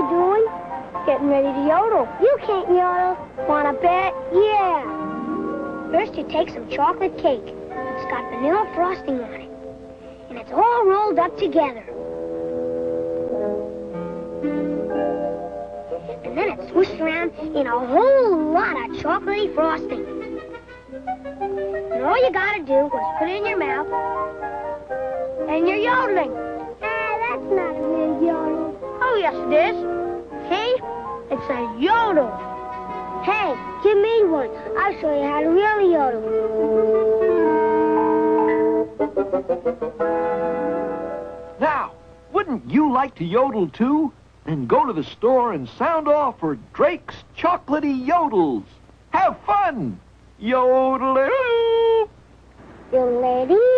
you doing? Getting ready to yodel. You can't yodel. Wanna bet? Yeah. First you take some chocolate cake. It's got vanilla frosting on it. And it's all rolled up together. And then it's swished around in a whole lot of chocolatey frosting. And all you gotta do is put it in your mouth, and you're yodeling. Ah, that's not a real yodel. Oh, yes it is. See? It's a yodel. Hey, give me one. I'll show you how to really yodel. Now, wouldn't you like to yodel too? Then go to the store and sound off for Drake's Chocolatey Yodels. Have fun! Yodel! Yodelady.